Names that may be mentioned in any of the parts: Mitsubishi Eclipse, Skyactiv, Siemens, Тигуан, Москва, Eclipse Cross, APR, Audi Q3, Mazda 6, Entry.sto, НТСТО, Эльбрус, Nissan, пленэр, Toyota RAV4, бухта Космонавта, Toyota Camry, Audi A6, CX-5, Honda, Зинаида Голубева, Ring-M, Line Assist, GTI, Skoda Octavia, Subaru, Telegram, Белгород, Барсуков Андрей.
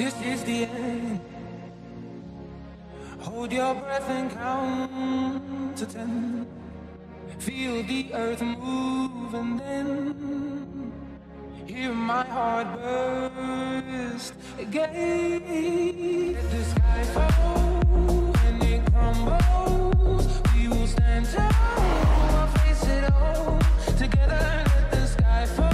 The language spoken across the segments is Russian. This is the end. Hold your breath and count to ten. Feel the earth move and then hear my heart burst again. Let the sky fall and it crumbles. We will stand tall, we'll face it all together. Let the sky fall.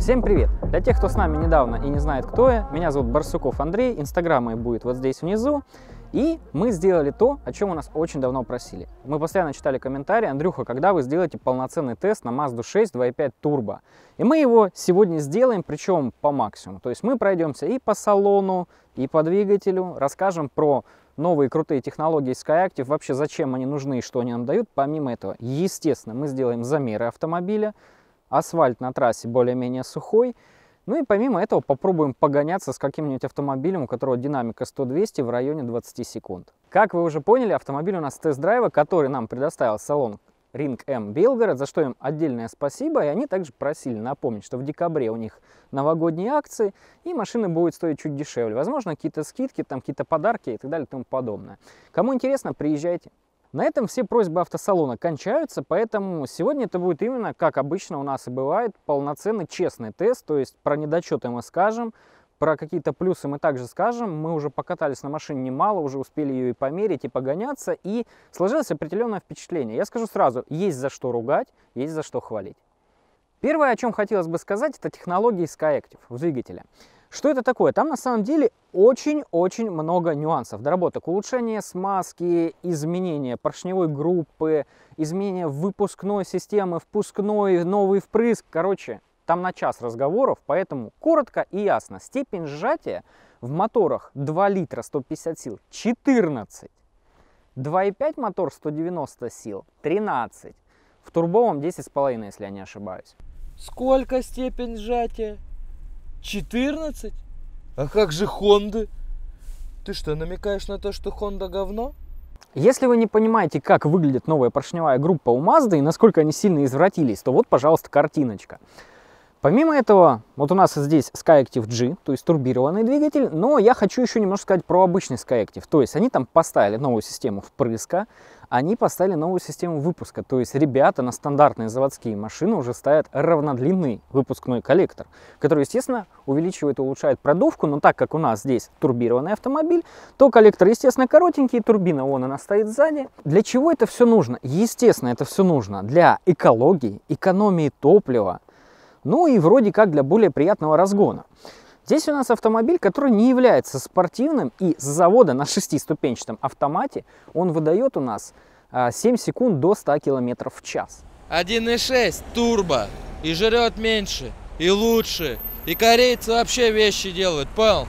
Всем привет! Для тех, кто с нами недавно и не знает, кто я, меня зовут Барсуков Андрей, инстаграм мой будет вот здесь внизу, и мы сделали то, о чем у нас очень давно просили. Мы постоянно читали комментарии: Андрюха, когда вы сделаете полноценный тест на Mazda 6 2.5 турбо? И мы его сегодня сделаем, причем по максимуму, то есть мы пройдемся и по салону, и по двигателю, расскажем про новые крутые технологии Skyactiv, вообще зачем они нужны и что они нам дают. Помимо этого, естественно, мы сделаем замеры автомобиля, асфальт на трассе более-менее сухой. Ну и помимо этого попробуем погоняться с каким-нибудь автомобилем, у которого динамика 100-200 в районе 20 секунд. Как вы уже поняли, автомобиль у нас тест-драйва, который нам предоставил салон Ring-M Белгород, за что им отдельное спасибо. И они также просили напомнить, что в декабре у них новогодние акции, и машины будут стоить чуть дешевле. Возможно, какие-то скидки, там какие-то подарки и так далее и тому подобное. Кому интересно, приезжайте. На этом все просьбы автосалона кончаются, поэтому сегодня это будет именно, как обычно у нас и бывает, полноценный честный тест, то есть про недочеты мы скажем, про какие-то плюсы мы также скажем. Мы уже покатались на машине немало, уже успели ее и померить, и погоняться, и сложилось определенное впечатление. Я скажу сразу, есть за что ругать, есть за что хвалить. Первое, о чем хотелось бы сказать, это технологии Skyactiv в двигателе. Что это такое? Там на самом деле очень-очень много нюансов, доработок, улучшения смазки, изменения поршневой группы, изменения выпускной системы, впускной, новый впрыск. Короче, там на час разговоров, поэтому коротко и ясно. Степень сжатия в моторах 2 литра 150 сил 14, 2.5 мотор 190 сил 13, в турбовом 10,5, если я не ошибаюсь. Сколько степень сжатия? 14? А как же Honda? Ты что, намекаешь на то, что Honda говно? Если вы не понимаете, как выглядит новая поршневая группа у Mazda и насколько они сильно извратились, то вот, пожалуйста, картиночка. Помимо этого, вот у нас здесь Skyactiv G, то есть турбированный двигатель, но я хочу еще немножко сказать про обычный Skyactiv. То есть они там поставили новую систему впрыска, они поставили новую систему выпуска. То есть ребята на стандартные заводские машины уже ставят равнодлинный выпускной коллектор, который, естественно, увеличивает и улучшает продувку. Но так как у нас здесь турбированный автомобиль, то коллектор, естественно, коротенький, турбина, вон она стоит сзади. Для чего это все нужно? Естественно, это все нужно для экологии, экономии топлива, ну и вроде как для более приятного разгона. Здесь у нас автомобиль, который не является спортивным, и с завода на 6-ступенчатом автомате он выдает у нас 7 секунд до 100 км в час. 1.6 турбо, и жрет меньше, и лучше, и корейцы вообще вещи делают, понял?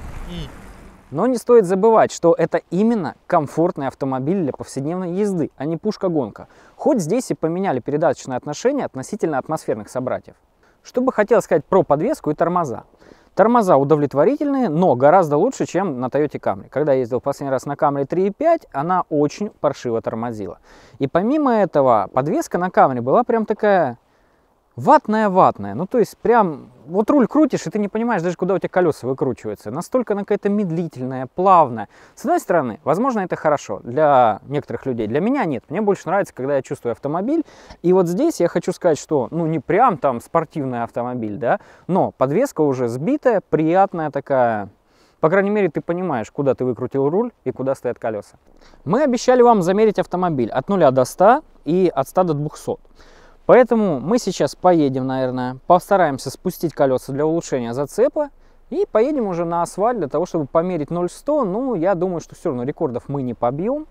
Но не стоит забывать, что это именно комфортный автомобиль для повседневной езды, а не пушка-гонка. Хоть здесь и поменяли передаточные отношения относительно атмосферных собратьев. Что бы хотел сказать про подвеску и тормоза. Тормоза удовлетворительные, но гораздо лучше, чем на Toyota Camry. Когда я ездил последний раз на Camry 3.5, она очень паршиво тормозила. И помимо этого, подвеска на Camry была прям такая ватная-ватная. Ну то есть прям вот руль крутишь, и ты не понимаешь даже, куда у тебя колеса выкручиваются. Настолько она какая-то медлительная, плавная. С одной стороны, возможно, это хорошо для некоторых людей. Для меня нет. Мне больше нравится, когда я чувствую автомобиль. И вот здесь я хочу сказать, что ну не прям там спортивный автомобиль, да, но подвеска уже сбитая, приятная такая. По крайней мере, ты понимаешь, куда ты выкрутил руль и куда стоят колеса. Мы обещали вам замерить автомобиль от 0 до 100 и от 100 до 200. Поэтому мы сейчас поедем, наверное, постараемся спустить колеса для улучшения зацепа и поедем уже на асфальт для того, чтобы померить 0-100. Ну, я думаю, что все равно рекордов мы не побьем.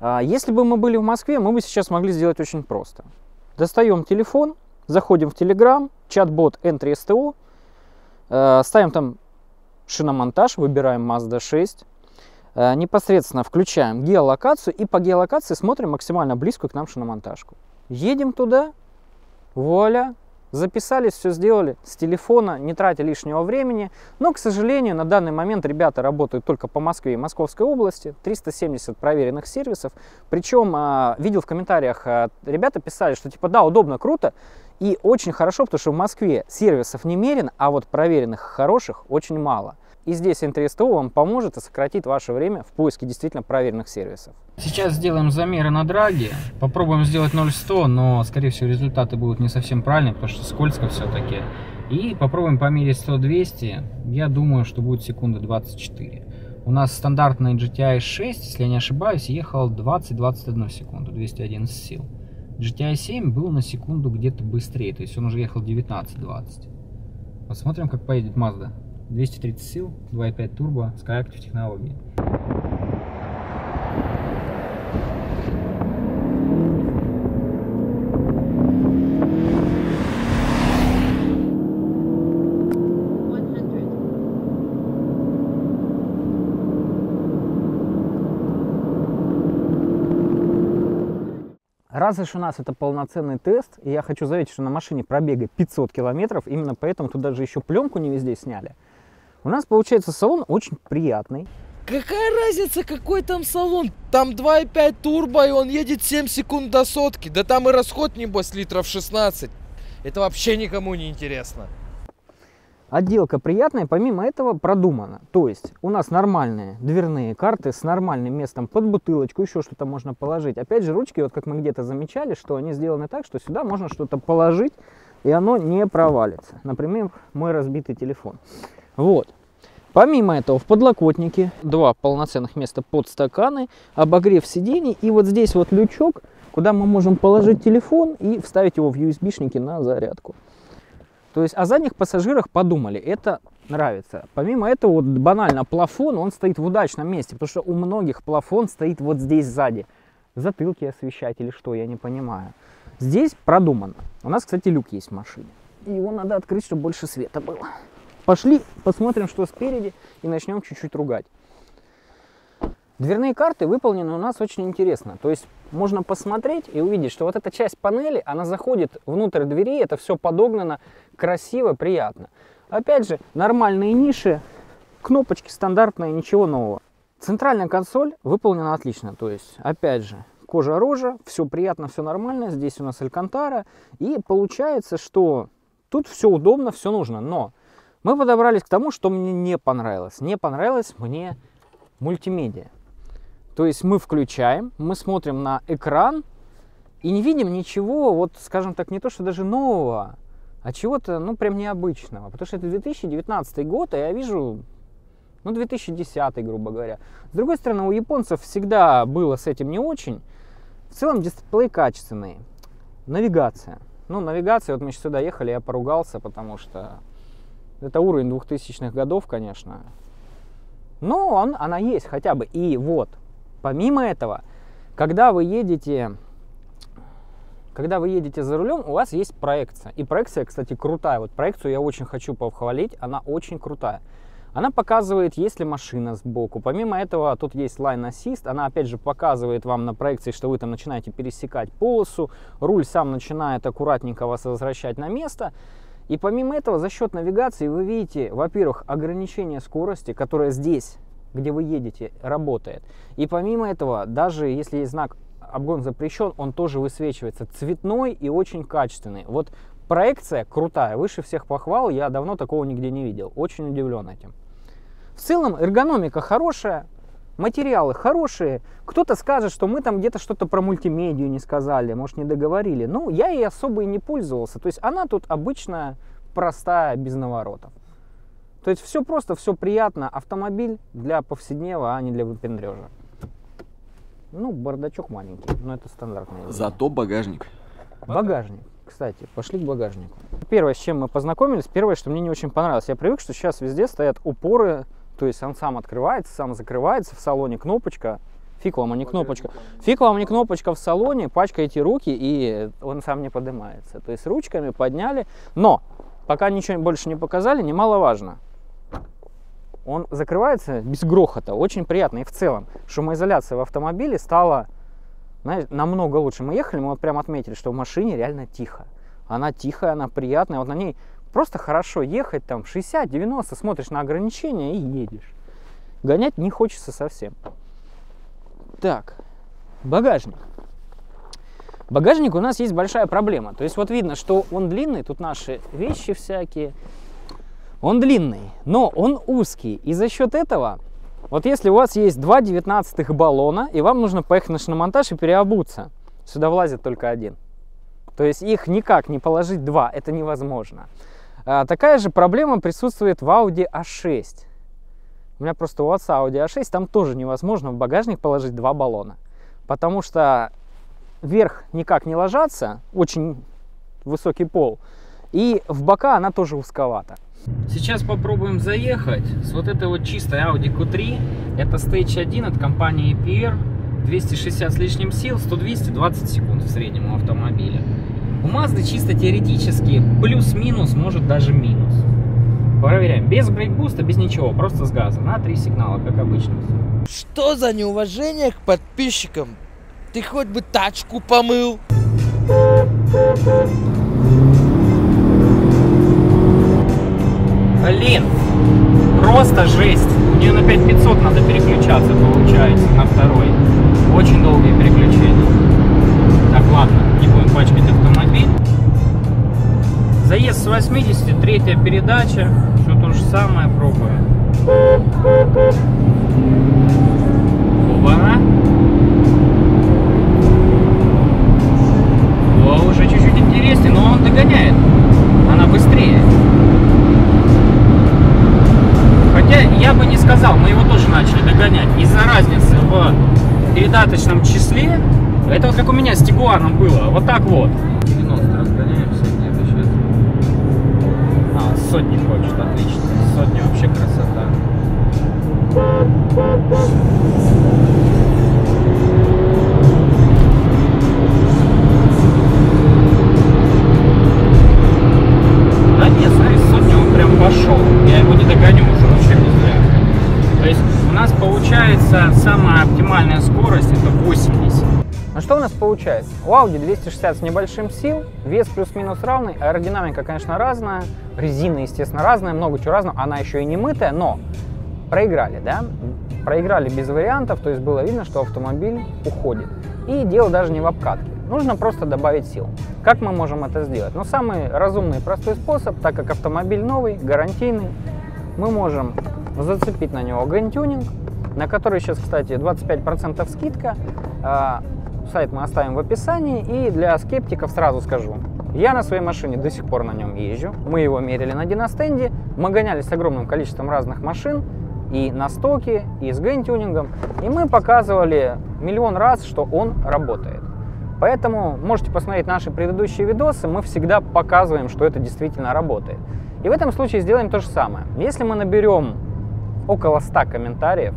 Если бы мы были в Москве, мы бы сейчас могли сделать очень просто. Достаем телефон, заходим в Telegram, чат-бот Entry.sto, ставим там шиномонтаж, выбираем Mazda 6. Непосредственно включаем геолокацию и по геолокации смотрим максимально близкую к нам шиномонтажку. Едем туда, вуаля, Записались, все сделали с телефона, не тратя лишнего времени. Но, к сожалению, на данный момент ребята работают только по Москве и Московской области. 370 проверенных сервисов. Причем, видел в комментариях, ребята писали, что типа да, удобно, круто и очень хорошо, потому что в Москве сервисов немерено, а вот проверенных хороших очень мало. И здесь НТСТО вам поможет и сократит ваше время в поиске действительно проверенных сервисов. Сейчас сделаем замеры на драге. Попробуем сделать 0-100, но, скорее всего, результаты будут не совсем правильные, потому что скользко все-таки. И попробуем померить 100-200. Я думаю, что будет секунды 24. У нас стандартный GTI 6, если я не ошибаюсь, ехал 20-21 секунду, 211 сил. GTI 7 был на секунду где-то быстрее, то есть он уже ехал 19-20. Посмотрим, как поедет Mazda. 230 сил, 2.5 турбо, Skyactiv технологии. Раз уж у нас это полноценный тест, и я хочу заметить, что на машине пробега 500 километров, именно поэтому тут даже еще пленку не везде сняли. У нас получается салон очень приятный. Какая разница, какой там салон? Там 2.5 турбо, и он едет 7 секунд до сотки. Да там и расход, небось, литров 16. Это вообще никому не интересно. Отделка приятная, помимо этого продумана. То есть у нас нормальные дверные карты с нормальным местом под бутылочку, еще что-то можно положить. Опять же, ручки, вот как мы где-то замечали, что они сделаны так, что сюда можно что-то положить, и оно не провалится. Например, мой разбитый телефон. Вот. Помимо этого в подлокотнике два полноценных места под стаканы, обогрев сидений и вот здесь вот лючок, куда мы можем положить телефон и вставить его в USB-шники на зарядку. То есть о задних пассажирах подумали, это нравится. Помимо этого вот банально плафон, он стоит в удачном месте, потому что у многих плафон стоит вот здесь сзади. Затылки освещать или что, я не понимаю. Здесь продумано. У нас, кстати, люк есть в машине. Его надо открыть, чтобы больше света было. Пошли, посмотрим, что спереди, и начнем чуть-чуть ругать. Дверные карты выполнены у нас очень интересно. То есть можно посмотреть и увидеть, что вот эта часть панели, она заходит внутрь двери, это все подогнано красиво, приятно. Опять же, нормальные ниши, кнопочки стандартные, ничего нового. Центральная консоль выполнена отлично, то есть, опять же, кожа рожа, все приятно, все нормально. Здесь у нас алькантара, и получается, что тут все удобно, все нужно, но... Мы подобрались к тому, что мне не понравилось. Не понравилось мне мультимедиа. То есть мы включаем, мы смотрим на экран и не видим ничего, вот скажем так, не то что даже нового, а чего-то, ну, прям необычного. Потому что это 2019 год, а я вижу, ну, 2010, грубо говоря. С другой стороны, у японцев всегда было с этим не очень. В целом дисплей качественный. Навигация. Ну, навигация, вот мы сейчас сюда ехали, я поругался, потому что... Это уровень 2000-х годов, конечно. Но она есть хотя бы. И вот, помимо этого, когда вы едете за рулем, у вас есть проекция. И проекция, кстати, крутая. Вот проекцию я очень хочу похвалить, она очень крутая. Она показывает, есть ли машина сбоку. Помимо этого, тут есть Line Assist. Она, опять же, показывает вам на проекции, что вы там начинаете пересекать полосу. Руль сам начинает аккуратненько вас возвращать на место. И помимо этого, за счет навигации вы видите, во-первых, ограничение скорости, которое здесь, где вы едете, работает. И помимо этого, даже если есть знак «Обгон запрещен», он тоже высвечивается цветной и очень качественный. Вот проекция крутая, выше всех похвал, я давно такого нигде не видел. Очень удивлен этим. В целом эргономика хорошая. Материалы хорошие. Кто-то скажет, что мы там где-то что-то про мультимедию не сказали, может, не договорили. Ну, я ей особо и не пользовался. То есть она тут обычная, простая, без наворотов. То есть все просто, все приятно. Автомобиль для повседнева, а не для выпендрежа. Ну, бардачок маленький, но это стандартный. Зато багажник. Багажник. Кстати, пошли к багажнику. Первое, с чем мы познакомились, первое, что мне не очень понравилось. Я привык, что сейчас везде стоят упоры. То есть он сам открывается, сам закрывается, в салоне кнопочка, фиг вам, а не кнопочка. Фиг вам, а не кнопочка в салоне, пачкаете руки, и он сам не поднимается. То есть ручками подняли, но пока ничего больше не показали, немаловажно. Он закрывается без грохота, очень приятно. И в целом шумоизоляция в автомобиле стала, знаешь, намного лучше. Мы ехали, мы вот прям отметили, что в машине реально тихо. она тихая, она приятная, вот на ней просто хорошо ехать, там 60-90, смотришь на ограничения и едешь. Гонять не хочется совсем. Так, багажник. Багажник у нас есть большая проблема. То есть вот видно, что он длинный, тут наши вещи всякие. Он длинный, но он узкий. И за счет этого, вот если у вас есть 2,19 баллона, и вам нужно поехать на шиномонтаж и переобуться, сюда влазит только один. То есть их никак не положить два, это невозможно. Такая же проблема присутствует в Audi A6. У меня просто у отца Audi A6, там тоже невозможно в багажник положить два баллона. Потому что вверх никак не ложатся, очень высокий пол, и в бока она тоже узковата. Сейчас попробуем заехать с вот этой вот чистой Audi Q3. Это Stage 1 от компании APR, 260 с лишним сил, 120 секунд в среднем у автомобиля. У Mazda чисто теоретически плюс-минус, может даже минус. Проверяем, без брейкбуста, без ничего, просто с газа, на 3 сигнала, как обычно. Что за неуважение к подписчикам? Ты хоть бы тачку помыл. Блин, просто жесть. Мне на 5500 надо переключаться, получается, на второй. Очень долгие переключения. Так, ладно, не будем пачкать автомобиль. Заезд с 80, 3-я передача. Все то же самое пробуем. Оба. О, уже чуть-чуть интереснее, но он догоняет. Она быстрее. Хотя я бы не сказал, мы его тоже начали догонять. Из-за разницы в передаточном числе. Это вот как у меня с Тигуаном было. Вот так вот. 90 разгоняемся где-то сейчас. А, сотни хочет, отлично. Сотни вообще красота. Да нет, смотри, сотни он прям пошел. Я его не догоню уже. То есть у нас получается самая оптимальная скорость это 80. Ну что у нас получается? У Audi 260 с небольшим сил, вес плюс-минус равный, аэродинамика, конечно, разная, резина, естественно, разная, много чего разного, она еще и не мытая, но проиграли, да? Проиграли без вариантов, то есть было видно, что автомобиль уходит. И дело даже не в обкатке. Нужно просто добавить сил. Как мы можем это сделать? Ну, самый разумный и простой способ, так как автомобиль новый, гарантийный, мы можем зацепить на него гантюнинг, на который сейчас, кстати, 25% скидка. Сайт мы оставим в описании. И для скептиков сразу скажу, я на своей машине до сих пор на нем езжу. Мы его мерили на диностенде, мы гонялись с огромным количеством разных машин, и на стоке, и с гантюнингом. И мы показывали миллион раз, что он работает. Поэтому можете посмотреть наши предыдущие видосы, мы всегда показываем, что это действительно работает. И в этом случае сделаем то же самое. Если мы наберем около 100 комментариев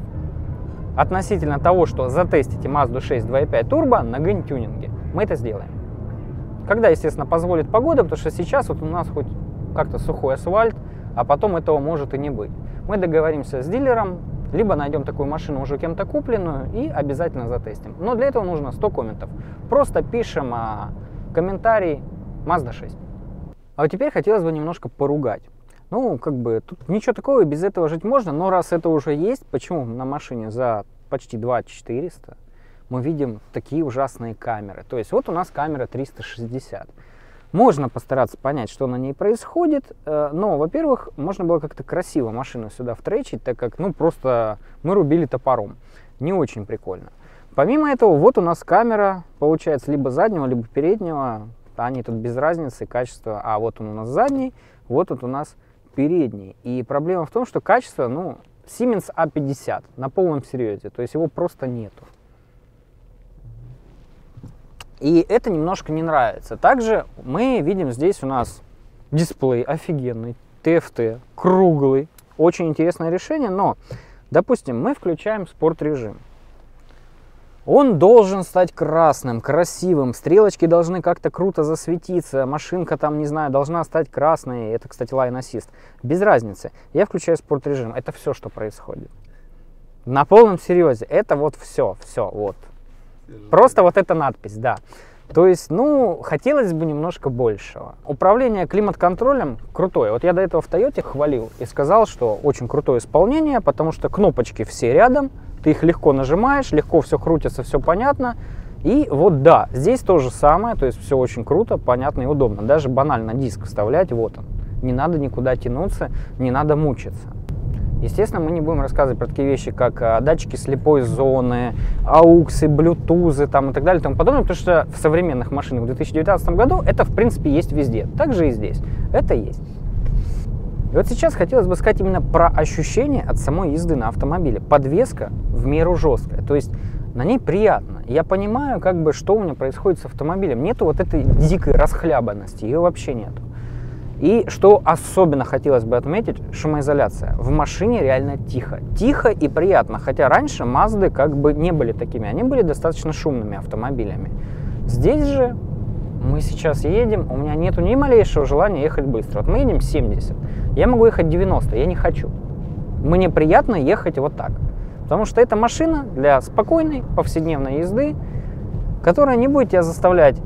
относительно того, что затестите Mazda 6 2.5 Turbo на гантюнинге, мы это сделаем. Когда, естественно, позволит погода, потому что сейчас вот у нас хоть как-то сухой асфальт, а потом этого может и не быть. Мы договоримся с дилером, либо найдем такую машину уже кем-то купленную и обязательно затестим. Но для этого нужно 100 комментов. Просто пишем комментарий Mazda 6. А вот теперь хотелось бы немножко поругать. Ну, как бы, тут ничего такого, без этого жить можно, но раз это уже есть, почему на машине за почти 2400 мы видим такие ужасные камеры? То есть вот у нас камера 360. Можно постараться понять, что на ней происходит, но, во-первых, можно было как-то красиво машину сюда втречить, так как, ну, просто мы рубили топором. Не очень прикольно. Помимо этого, вот у нас камера, получается, либо заднего, либо переднего. Они тут без разницы, качество. А вот он у нас задний, вот тут у нас передний. И проблема в том, что качество, ну, Siemens A50 на полном серьезе, то есть его просто нету. И это немножко не нравится. Также мы видим здесь у нас дисплей офигенный, TFT, круглый. Очень интересное решение, но, допустим, мы включаем спорт-режим. Он должен стать красным, красивым, стрелочки должны как-то круто засветиться, машинка там, не знаю, должна стать красной. Это, кстати, Line Assist. Без разницы. Я включаю спорт режим. Это все, что происходит. На полном серьезе. Это вот все, вот. Просто вот эта надпись, да. То есть, ну, хотелось бы немножко большего. Управление климат-контролем крутое. Вот я до этого в Toyota хвалил и сказал, что очень крутое исполнение, потому что кнопочки все рядом, ты их легко нажимаешь, легко все крутится, все понятно. И вот да, здесь то же самое, то есть все очень круто, понятно и удобно. Даже банально диск вставлять, вот он. Не надо никуда тянуться, не надо мучиться. Естественно, мы не будем рассказывать про такие вещи, как датчики слепой зоны, ауксы, блютузы там, и так далее и тому подобное, потому что в современных машинах в 2019 году это, в принципе, есть везде. Так же и здесь. Это есть. И вот сейчас хотелось бы сказать именно про ощущение от самой езды на автомобиле. Подвеска в меру жесткая, то есть на ней приятно. Я понимаю, как бы, что у меня происходит с автомобилем. Нету вот этой дикой расхлябанности, ее вообще нету. И что особенно хотелось бы отметить, шумоизоляция. В машине реально тихо. Тихо и приятно, хотя раньше Мазды как бы не были такими, они были достаточно шумными автомобилями. Здесь же мы сейчас едем, у меня нету ни малейшего желания ехать быстро. Вот мы едем 70, я могу ехать 90, я не хочу. Мне приятно ехать вот так, потому что это машина для спокойной повседневной езды, которая не будет тебя заставлять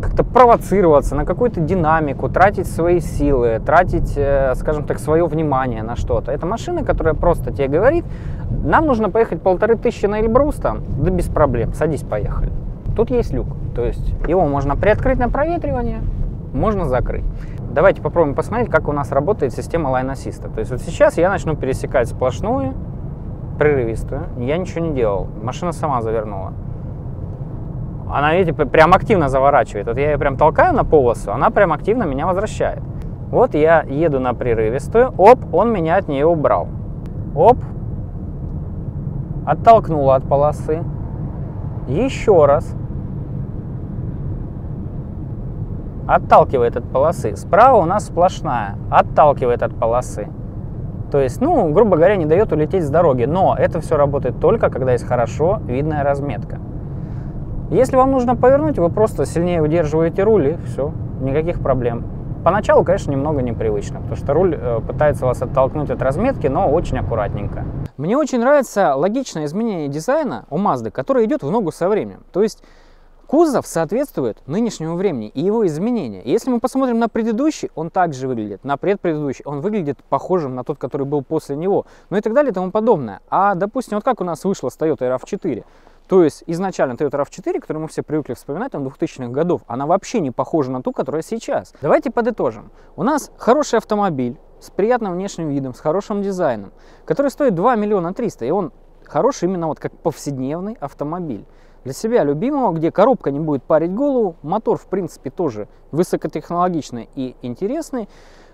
как-то провоцироваться на какую-то динамику, тратить свои силы, тратить, скажем так, свое внимание на что-то. Это машина, которая просто тебе говорит: нам нужно поехать 1500 на Эльбрус, там, да без проблем, садись, поехали. Тут есть люк, то есть его можно приоткрыть на проветривание, можно закрыть. Давайте попробуем посмотреть, как у нас работает система Line Assist. То есть вот сейчас я начну пересекать сплошную, прерывистую, я ничего не делал, машина сама завернула. Она, видите, прям активно заворачивает. Вот я ее прям толкаю на полосу, она прям активно меня возвращает. Вот я еду на прерывистую, оп, он меня от нее убрал. Оп, оттолкнула от полосы. Еще раз. Отталкивает от полосы. Справа у нас сплошная, отталкивает от полосы. То есть, ну, грубо говоря, не дает улететь с дороги. Но это все работает только, когда есть хорошо видная разметка. Если вам нужно повернуть, вы просто сильнее удерживаете руль, и все, никаких проблем. Поначалу, конечно, немного непривычно, потому что руль пытается вас оттолкнуть от разметки, но очень аккуратненько. Мне очень нравится логичное изменение дизайна у Mazda, которое идет в ногу со временем. То есть кузов соответствует нынешнему времени и его изменения. Если мы посмотрим на предыдущий, он также выглядит, на предпредыдущий, он выглядит похожим на тот, который был после него, ну и так далее и тому подобное. А, допустим, вот как у нас вышло с Toyota RAV4. То есть изначально Toyota RAV4, которую мы все привыкли вспоминать, там 2000-х годов, она вообще не похожа на ту, которая сейчас. Давайте подытожим. У нас хороший автомобиль с приятным внешним видом, с хорошим дизайном, который стоит 2 300 000, и он хороший именно вот как повседневный автомобиль. Для себя любимого, где коробка не будет парить голову, мотор в принципе тоже высокотехнологичный и интересный.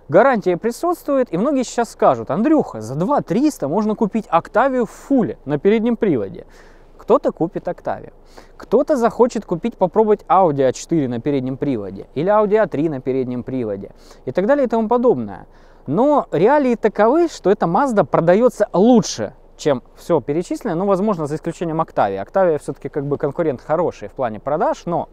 Гарантия присутствует, и многие сейчас скажут: Андрюха, за 2 300 000 можно купить Octavia в фуле на переднем приводе. Кто-то купит Octavia, кто-то захочет купить, попробовать Audi A4 на переднем приводе или Audi A3 на переднем приводе и так далее и тому подобное. Но реалии таковы, что эта Mazda продается лучше, чем все перечисленное, ну, возможно, за исключением Octavia. Octavia все-таки как бы конкурент хороший в плане продаж, но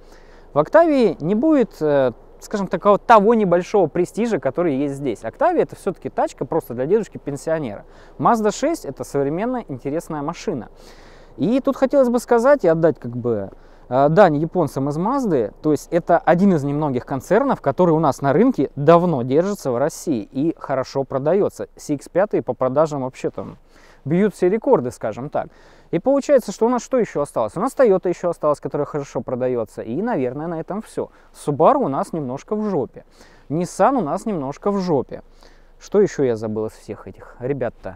в Octavia не будет, скажем так, того небольшого престижа, который есть здесь. Octavia — это все-таки тачка просто для дедушки-пенсионера. Mazda 6 — это современная интересная машина. И тут хотелось бы сказать и отдать как бы дань японцам из Мазды, то есть это один из немногих концернов, который у нас на рынке давно держится в России и хорошо продается. CX-5 по продажам вообще там бьют все рекорды, скажем так. И получается, что у нас что еще осталось? У нас Toyota еще осталась, которая хорошо продается, и, наверное, на этом все. Subaru у нас немножко в жопе, Nissan у нас немножко в жопе. Что еще я забыл из всех этих ребят-то?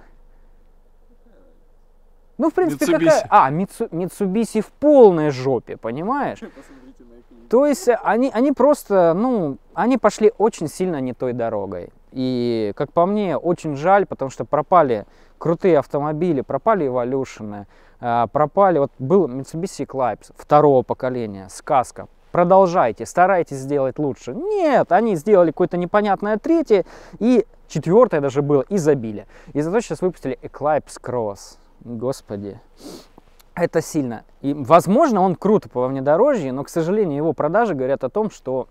Ну, в принципе, какая... А, Mitsubishi в полной жопе, понимаешь? То есть они просто, ну, они пошли очень сильно не той дорогой. И, как по мне, очень жаль, потому что пропали крутые автомобили, пропали Evolution, пропали... Вот был Mitsubishi Eclipse второго поколения, сказка. Продолжайте, старайтесь сделать лучше. Нет, они сделали какое-то непонятное третье, и четвертое даже было, и забили. И зато сейчас выпустили Eclipse Cross. Господи, это сильно. И, возможно, он круто по внедорожью, но, к сожалению, его продажи говорят о том, что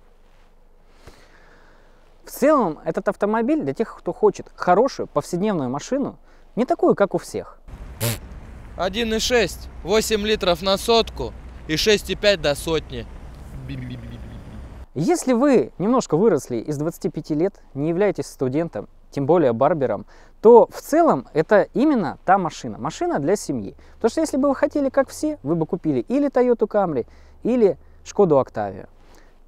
в целом этот автомобиль для тех, кто хочет хорошую повседневную машину, не такую, как у всех. 1,6, 8 литров на сотку и 6,5 до сотни. Если вы немножко выросли из 25 лет, не являетесь студентом, тем более барбером, то в целом это именно та машина. Машина для семьи. Потому что если бы вы хотели, как все, вы бы купили или Toyota Camry, или Skoda Octavia.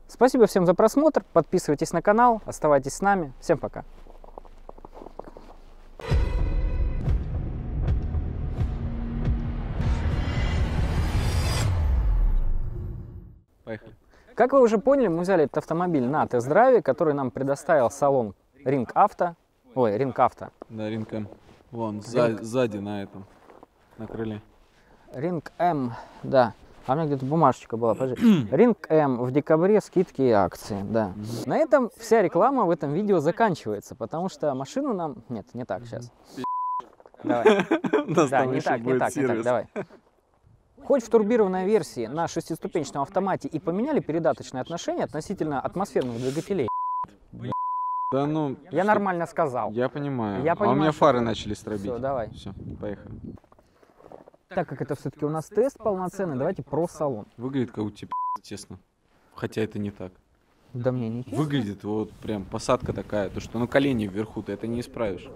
Спасибо всем за просмотр. Подписывайтесь на канал, оставайтесь с нами. Всем пока. Поехали. Как вы уже поняли, мы взяли этот автомобиль на тест-драйве, который нам предоставил салон Ring-Auto. Ой, Ring-Auto. Да, Ring-M. Вон, сзади на этом, на крыле. Ring-M, да. А у меня где-то бумажечка была, подожди. Ring-M в декабре, скидки и акции, да. На этом вся реклама в этом видео заканчивается, потому что машину нам... Нет, не так сейчас. Давай. Да, не так, давай. Хоть в турбированной версии на шестиступенчатом автомате и поменяли передаточные отношения относительно атмосферных двигателей. Да ну... Я нормально сказал. Я понимаю. А у меня фары начали стробить. Все, давай. Все, поехали. Так как это все-таки у нас тест полноценный, давайте про салон. Выглядит как у тебя, честно. Хотя это не так. Да мне не честно. Выглядит вот прям посадка такая, то что на колени вверху, ты это не исправишь.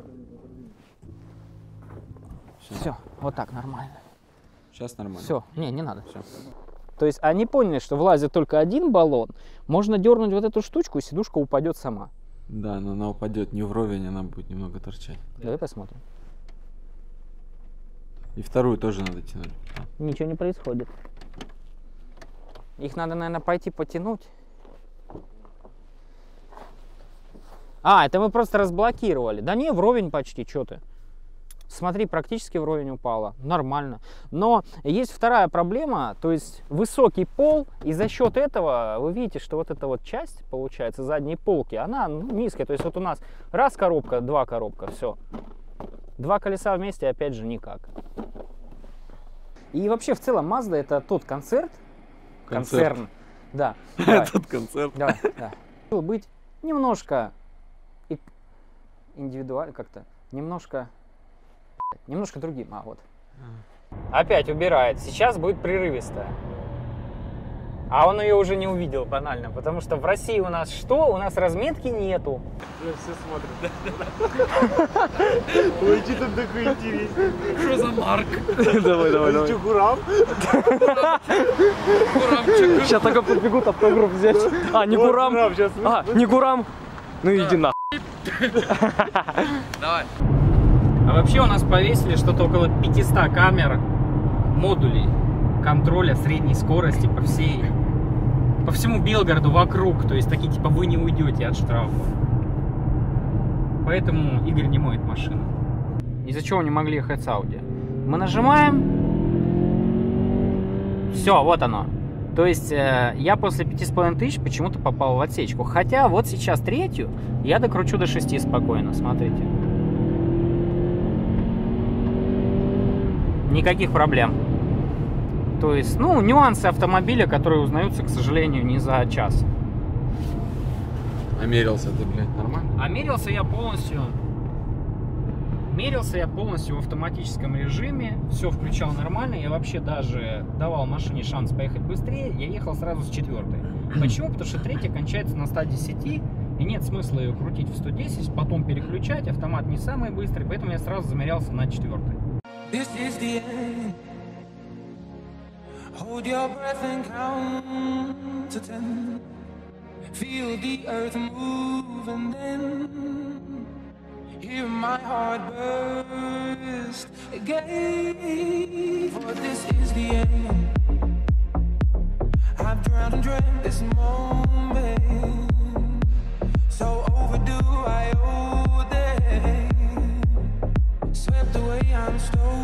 Все, вот так нормально. Сейчас нормально. Все, не надо. Все. То есть они поняли, что влазит только один баллон, можно дернуть вот эту штучку, и сидушка упадет сама. Да, но она упадет не вровень, она будет немного торчать. Давай посмотрим. И вторую тоже надо тянуть. Ничего не происходит. Их надо, наверное, пойти потянуть. А, это мы просто разблокировали. Да не, вровень почти, что ты. Смотри, практически вровень упала. Нормально. Но есть вторая проблема, то есть высокий пол, и за счет этого вы видите, что вот эта вот часть, получается, задней полки, она низкая. То есть вот у нас раз коробка, два коробка, все. Два колеса вместе, опять же, никак. И вообще, в целом, Mazda это тот концерн. Да. Этот концерн. Да. Быть немножко индивидуально как-то, немножко другим, а вот. Опять убирает. Сейчас будет прерывисто. А он ее уже не увидел, банально, потому что в России у нас что? У нас разметки нету. Все смотрят. Ой, что там такое интересное? Что за марк? Давай. Чукурам? Сейчас только подбегут автограф взять. А, не Гурам. А, не Гурам. Ну иди на. Давай. А вообще у нас повесили что-то около 500 камер модулей контроля средней скорости по всему Белгороду вокруг. То есть такие типа вы не уйдете от штрафа. Поэтому Игорь не моет машину. Из-за чего не могли ехать с Audi. Мы нажимаем. Все, вот оно. То есть я после 5 500 почему-то попал в отсечку. Хотя вот сейчас третью я докручу до 6 спокойно. Смотрите. Никаких проблем. То есть, ну, нюансы автомобиля, которые узнаются, к сожалению, не за час. А мерился ты, блядь, нормально? А мерился я полностью в автоматическом режиме. Все включал нормально. Я вообще даже давал машине шанс поехать быстрее. Я ехал сразу с 4-й. Почему? Потому что 3-я кончается на 110. И нет смысла ее крутить в 110, потом переключать. Автомат не самый быстрый, поэтому я сразу замерялся на 4-й. This is the end. Hold your breath and count to 10. Feel the earth move and then hear my heart burst again. For this is the end. I've drowned and dreamt this moment. So overdue, I owe them. Swept away, I'm stolen.